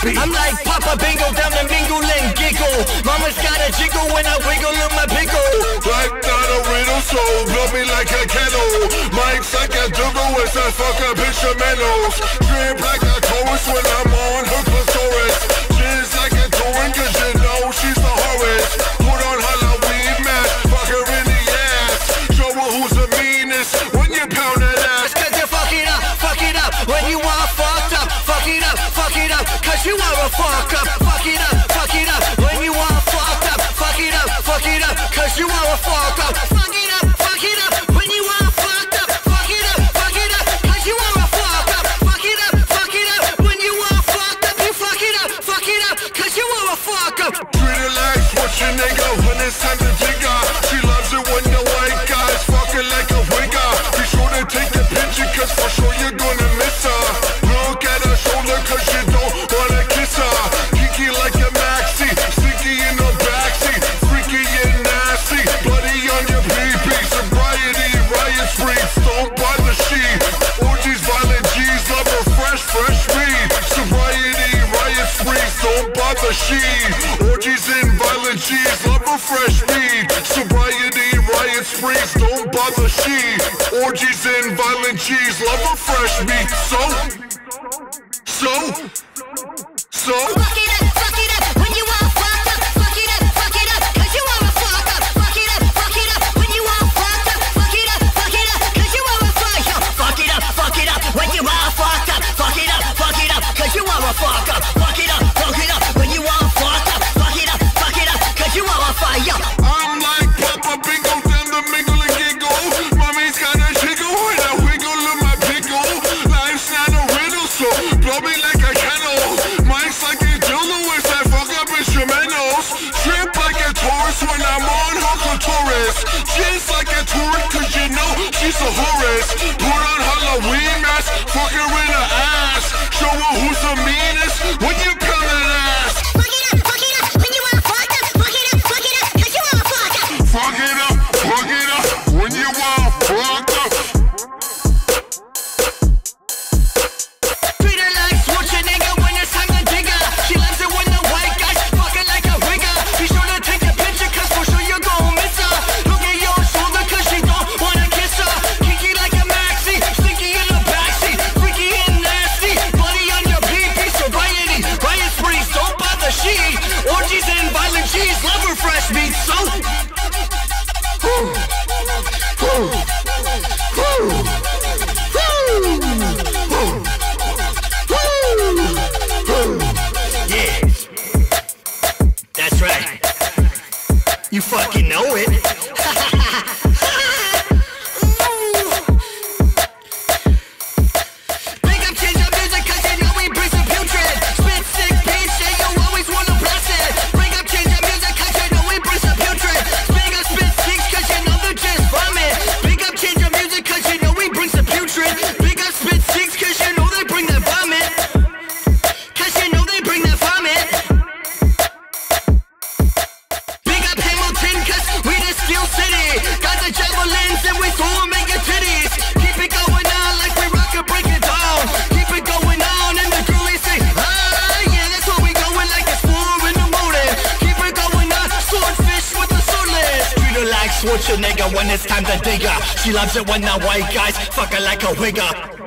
feet. I'm like Papa Bingo down to mingle and giggle. Mama's got a jiggle when I wiggle in my pickle. Like not a riddle, so blow me like a kettle. Mike's like a double as I fuck up instrumentals. Drip like a chorus when I'm on her clitoris. She's like a touring cause you know she's the horrorist. Put on Halloween mask, fuck her in the ass. Show her who's the meanest when you pound that ass. Cause you fuck it up when you are fucked up. Fuck it up, cause you are a fuck up. Fuck it up, when you are fucked up. Fuck it up, cause you are a fuck up. Fuck it up, when you are fucked up. Fuck it up, cause you are a fuck up. Fuck it up, when you are fucked up. You fuck it up, cause you are a fuck up. Pretty legs, watch your nigga when it's time to jigger. She loves it when the white guys fucking like a wigger. Be sure to take the picture, cause for sure you're gonna miss her. Cause you don't wanna kiss her. Kiki like a maxi, sticky in the backseat. Freaky and nasty, bloody on your pee-pee. Sobriety, riot spree, stoned by the sheep. Orgies, violent G's, love her fresh, fresh weed. Sobriety, riot spree, stoned by the sheep. Orgies and violent G's, love her fresh weed. Sobriety, riot spree, stoned by the sheep. Orgies and violent G's, love her fresh meat. So fuck it up, when you are fucked up. Fuck it up, cause you are a fuck up. Fuck it up, when you are fucked up. Fuck it up, cause you are a fuck up. Fuck it up, when you are fucked up. Fuck it up, cause you are a fuck up. Fuck it up, when you are fucked up. Fuck it up, cause you are a fire. I'm like Papa Bingo down to mingle and giggle. Mommy's got a jiggle and I wiggle in my pickle. Life's not a riddle, so blow me like a candle. Mike's like a dildo as I fuck up instrumentals. Trip like a Taurus when I'm on her clitoris. She's like a tourist cause you know she's a horrorist. Put on Halloween mask, fuck her in her ass. Show her who's the meanest when you pound that ass. Fuck it up, when you are fucked up. Cause you are fucked up. Fuck it up, when you are fucked up. You fucking know it. Big up change your music cause you know we bring some putrid. Spit sick bitch and you always wanna bless it. Bring up change your music cause you know we bring some putrid. Big up spit six cause you know they're just vomit. Big up change your music cause you know we bring some putrid. Big up spit six cause you know they bring that vomit. Cause you know they bring that vomit. City. Got the javelins and we throw them at your titties. Keep it going on like we rock and break it down. Keep it going on and the girlies say, ah, yeah, that's what we going like it's 4 in the morning. Keep it going on, swordfish with the swordless. Treat her like Schwarzenegger when it's time to dig her. She loves it when the white guys fuck her like a wigger.